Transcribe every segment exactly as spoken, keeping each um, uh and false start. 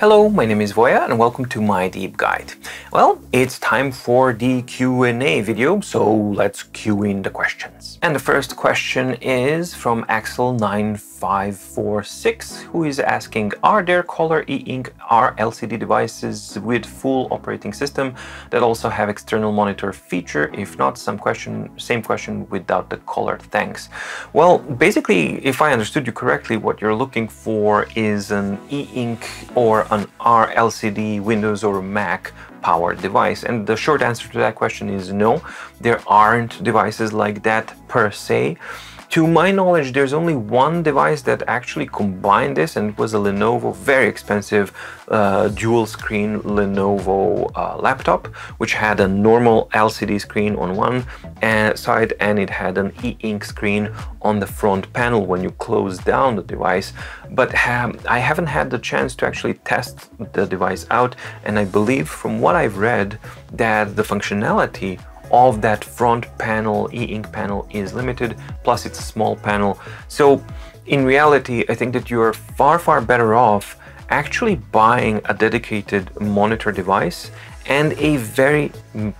Hello, my name is Voya and welcome to my deep guide. Well, it's time for the Q and A video, so let's cue in the questions. And the first question is from Axel nine five four six, who is asking, are there color e-ink R L C D devices with full operating system that also have external monitor feature? If not, some question, same question without the color, thanks. Well, basically, if I understood you correctly, what you're looking for is an e-ink or an R L C D Windows or Mac powered device. And the short answer to that question is no, there aren't devices like that per se. To my knowledge, there's only one device that actually combined this, and it was a Lenovo, very expensive uh, dual screen Lenovo uh, laptop, which had a normal L C D screen on one side and it had an e-ink screen on the front panel when you close down the device. But ha I haven't had the chance to actually test the device out, and I believe from what I've read that the functionality of that front panel, e-ink panel, is limited, plus it's a small panel. So in reality, I think that you're far, far better off actually buying a dedicated monitor device and a very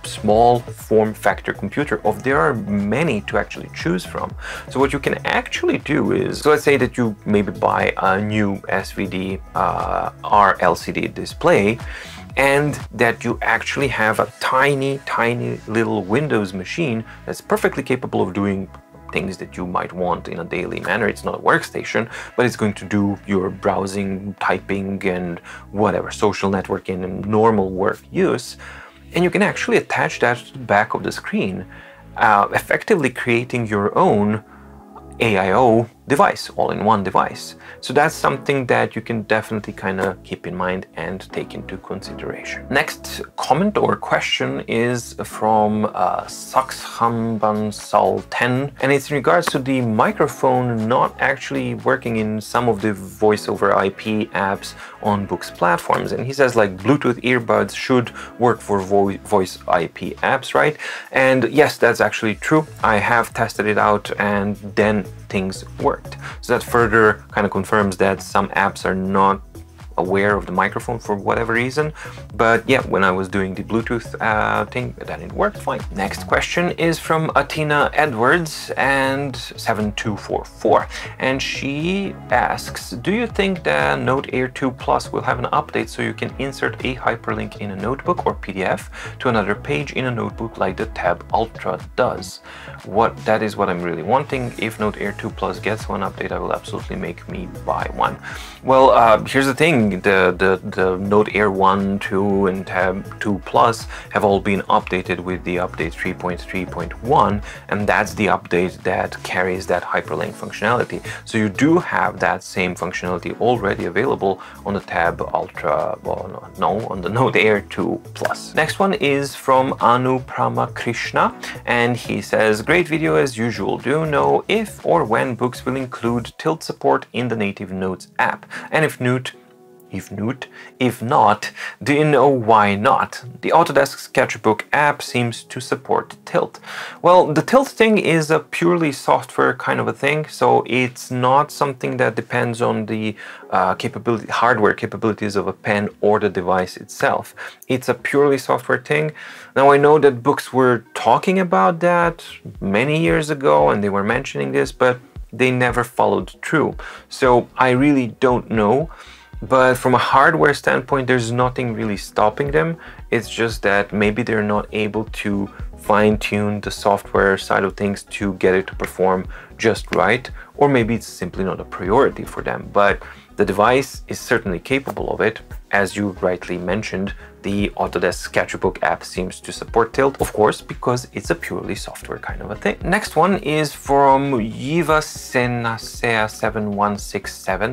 small form factor computer, of there are many to actually choose from. So what you can actually do is, so let's say that you maybe buy a new S V D uh, R L C D display, and that you actually have a tiny, tiny little Windows machine that's perfectly capable of doing things that you might want in a daily manner. It's not a workstation, but it's going to do your browsing, typing, and whatever, social networking and normal work use. And you can actually attach that to the back of the screen, uh, effectively creating your own A I O device, all-in-one device. So that's something that you can definitely kind of keep in mind and take into consideration. Next comment or question is from uh, Saksham Bansal ten, and it's in regards to the microphone not actually working in some of the voice over I P apps on Boox platforms. And he says, like, Bluetooth earbuds should work for vo voice I P apps, right? And yes, that's actually true. I have tested it out and then things worked. So that further kind of confirms that some apps are not aware of the microphone for whatever reason. But yeah, when I was doing the Bluetooth uh, thing, then it worked fine. Next question is from Athena Edwards and seven two four four, and she asks, do you think the Note Air two plus will have an update so you can insert a hyperlink in a notebook or P D F to another page in a notebook like the Tab Ultra does? What that is what I'm really wanting. If Note Air two plus gets one update, I will absolutely make me buy one. Well, uh, here's the thing. The, the, the Note Air one, two and Tab two plus have all been updated with the update three point three point one, and that's the update that carries that hyperlink functionality. So you do have that same functionality already available on the Tab Ultra, well, no, no on the Note Air two plus. Next one is from Anu Prama Krishna, and he says, great video as usual. Do you know if or when Boox will include tilt support in the native Notes app? And if Newt If not, if not, do you know why not? The Autodesk Sketchbook app seems to support tilt. Well, the tilt thing is a purely software kind of a thing, so it's not something that depends on the uh, capability, hardware capabilities of a pen or the device itself. It's a purely software thing. Now, I know that Boox were talking about that many years ago, and they were mentioning this, but they never followed through. So I really don't know. But from a hardware standpoint, there's nothing really stopping them. It's just that maybe they're not able to fine-tune the software side of things to get it to perform just right, or maybe it's simply not a priority for them. But the device is certainly capable of it. As you rightly mentioned, the Autodesk Sketchbook app seems to support tilt, of course, because it's a purely software kind of a thing. Next one is from Yiva Senasea seven one six seven.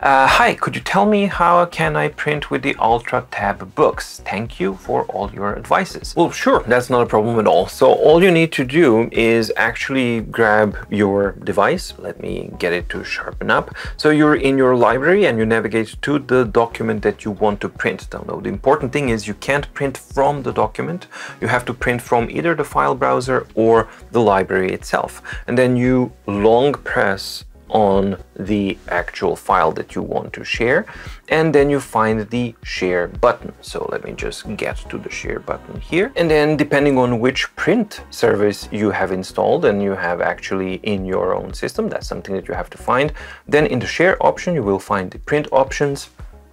Uh, Hi, could you tell me how can I print with the Ultra Tab Boox? Thank you for all your advices. Well, sure, that's not a problem at all. So all you need to do is actually grab your device. Let me get it to sharpen up. So you're in your library and you navigate to the document that you want to print. Now, the important thing is you can't print from the document. You have to print from either the file browser or the library itself. And then you long press on the actual file that you want to share, and then you find the share button. So let me just get to the share button here, and then depending on which print service you have installed and you have actually in your own system, that's something that you have to find. Then in the share option you will find the print options,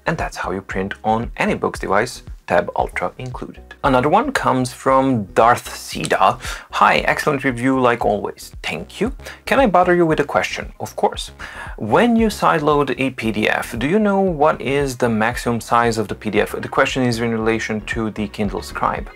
and that's how you print on any Boox device, Tab Ultra included. Another one comes from Darth Seda. Hi, excellent review like always. Thank you. Can I bother you with a question? Of course. When you sideload a P D F, do you know what is the maximum size of the P D F? The question is in relation to the Kindle Scribe.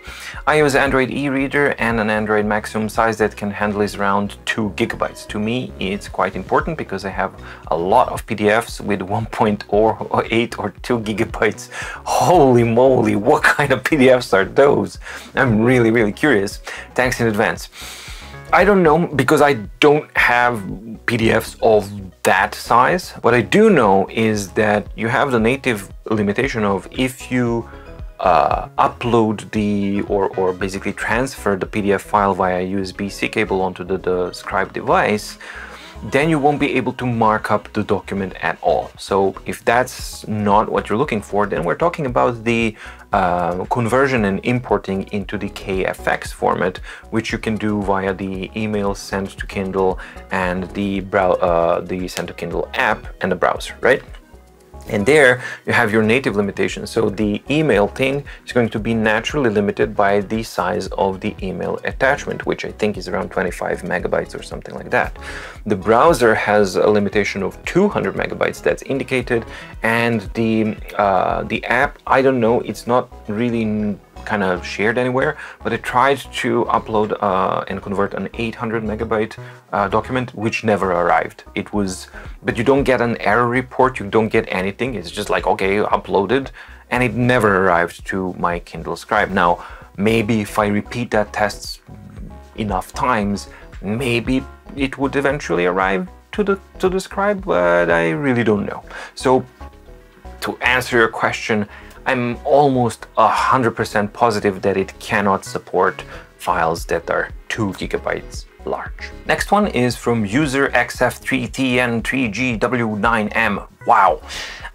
I use Android e-reader, and an Android maximum size that can handle is around two gigabytes. To me, it's quite important because I have a lot of P D Fs with one point zero eight or two gigabytes. Holy moly! What kind of P D Fs are those? I'm really, really curious. Thanks in advance. I don't know, because I don't have P D Fs of that size. What I do know is that you have the native limitation of if you uh, upload the, or, or basically transfer the P D F file via U S B C cable onto the, the Scribe device, then you won't be able to mark up the document at all. So if that's not what you're looking for, then we're talking about the uh, conversion and importing into the K F X format, which you can do via the email sent to Kindle and the, uh, the send to Kindle app and the browser, right? And there you have your native limitation. So the email thing is going to be naturally limited by the size of the email attachment, which I think is around twenty-five megabytes or something like that. The browser has a limitation of two hundred megabytes that's indicated, and the uh, the app, I don't know, it's not really kind of shared anywhere, but I tried to upload uh, and convert an eight hundred megabyte uh, document, which never arrived. It was, but you don't get an error report, you don't get anything. It's just like, okay, uploaded, and it never arrived to my Kindle Scribe. Now, maybe if I repeat that test enough times, maybe it would eventually arrive to the, to the Scribe, but I really don't know. So to answer your question, I'm almost one hundred percent positive that it cannot support files that are two gigabytes large. Next one is from user X F three T N three G W nine M. Wow.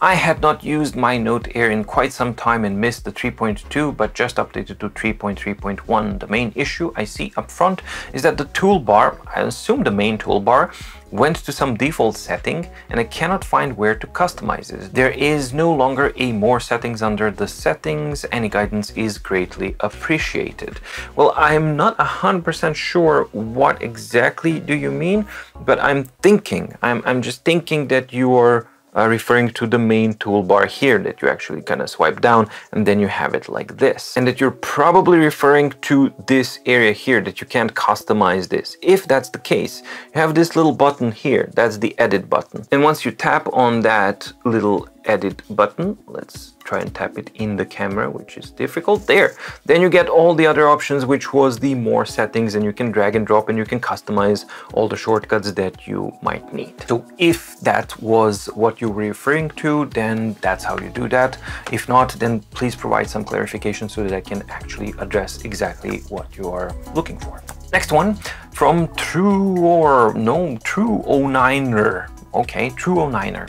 I had not used my Note Air in quite some time and missed the three point two, but just updated to three point three point one. The main issue I see up front is that the toolbar, I assume the main toolbar, went to some default setting, and I cannot find where to customize it. There is no longer a more settings under the settings. Any guidance is greatly appreciated. Well, I'm not one hundred percent sure what exactly do you mean, but I'm thinking, I'm, I'm just thinking that you're uh, referring to the main toolbar here that you actually kind of swipe down and then you have it like this. And that you're probably referring to this area here that you can't customize this. If that's the case, you have this little button here, that's the edit button. And once you tap on that little edit button, let's try and tap it in the camera, which is difficult. There, then you get all the other options, which was the more settings, and you can drag and drop and you can customize all the shortcuts that you might need. So if that was what you were referring to, then that's how you do that. If not, then please provide some clarification so that I can actually address exactly what you are looking for. Next one from true or no true O nine er. Okay, true O nine er.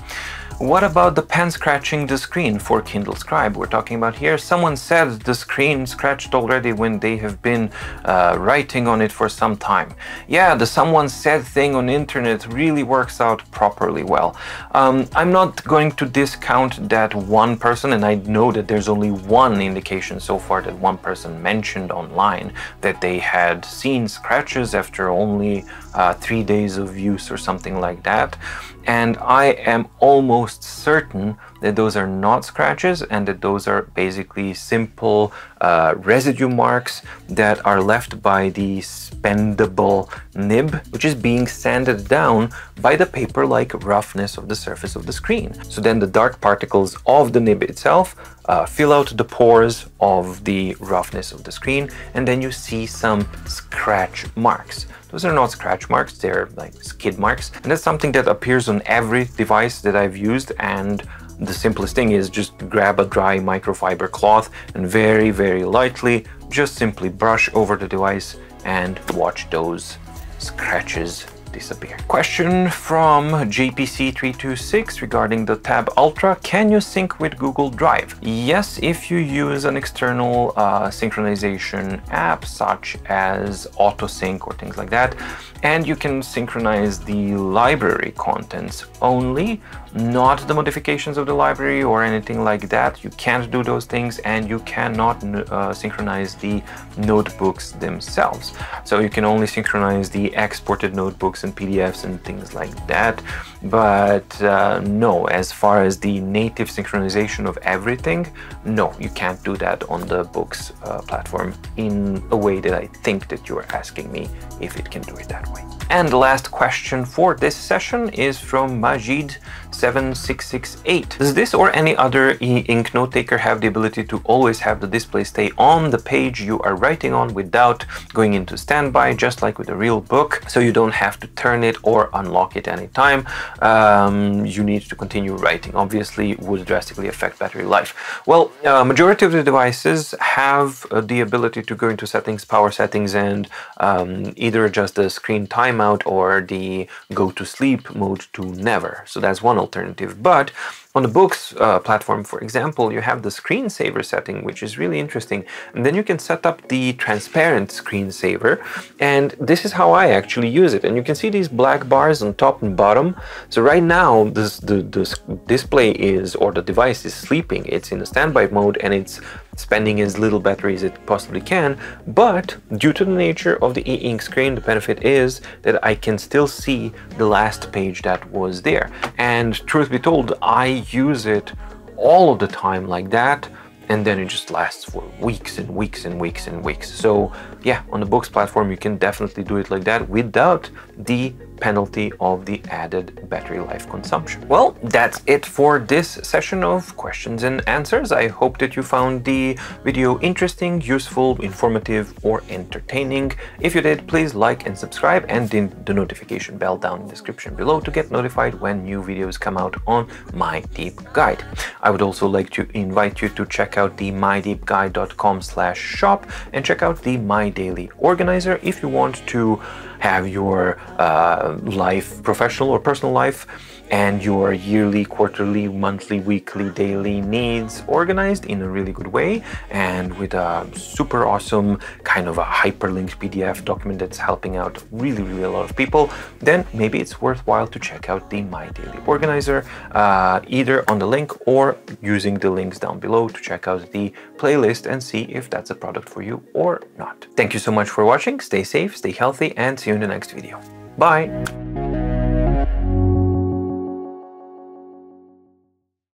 What about the pen scratching the screen for Kindle Scribe we're talking about here? Someone said the screen scratched already when they have been uh, writing on it for some time. Yeah, the someone said thing on internet really works out properly well. Um, I'm not going to discount that one person, and I know that there's only one indication so far that one person mentioned online that they had seen scratches after only uh, three days of use or something like that. And I am almost certain that those are not scratches and that those are basically simple uh, residue marks that are left by the spendable nib, which is being sanded down by the paper-like roughness of the surface of the screen. So then the dark particles of the nib itself uh, fill out the pores of the roughness of the screen, and then you see some scratch marks. Those are not scratch marks, they're like skid marks. And that's something that appears on every device that I've used, and the simplest thing is just grab a dry microfiber cloth and very, very lightly, just simply brush over the device and watch those scratches disappear. Question from J P C three two six regarding the Tab Ultra. Can you sync with Google Drive? Yes, if you use an external uh, synchronization app such as AutoSync or things like that, and you can synchronize the library contents only, not the modifications of the library or anything like that. You can't do those things, and you cannot uh, synchronize the notebooks themselves. So you can only synchronize the exported notebooks and P D Fs and things like that. But uh, no, as far as the native synchronization of everything, no, you can't do that on the Boox uh, platform in a way that I think that you are asking me if it can do it that way. And the last question for this session is from Majid seven six six eight. Does this or any other e-ink note taker have the ability to always have the display stay on the page you are writing on without going into standby, just like with a real book, so you don't have to turn it or unlock it anytime? Um, you need to continue writing. Obviously, would drastically affect battery life. Well, uh, majority of the devices have uh, the ability to go into settings, power settings, and um, either adjust the screen timeout or the go to sleep mode to never. So that's one alternative. But on the Boox uh, platform, for example, you have the screensaver setting, which is really interesting. And then you can set up the transparent screensaver. And this is how I actually use it. And you can see these black bars on top and bottom. So right now, this, the, the display is, or the device is sleeping. It's in the standby mode and it's spending as little battery as it possibly can. But due to the nature of the e-ink screen, the benefit is that I can still see the last page that was there. And truth be told, I use it all of the time like that, and then it just lasts for weeks and weeks and weeks and weeks. So yeah, on the Boox platform you can definitely do it like that without the penalty of the added battery life consumption. Well, that's it for this session of questions and answers. I hope that you found the video interesting, useful, informative, or entertaining. If you did, please like and subscribe, and ding the notification bell down in the description below to get notified when new videos come out on My Deep Guide. I would also like to invite you to check out the my deep guide dot com slash shop and check out the My Daily Organizer if you want to have your uh, life, professional or personal life, and your yearly, quarterly, monthly, weekly, daily needs organized in a really good way, and with a super awesome kind of a hyperlinked P D F document that's helping out really, really a lot of people, then maybe it's worthwhile to check out the My Daily Organizer, uh, either on the link or using the links down below to check out the playlist and see if that's a product for you or not. Thank you so much for watching. Stay safe, stay healthy, and see you in the next video. Bye!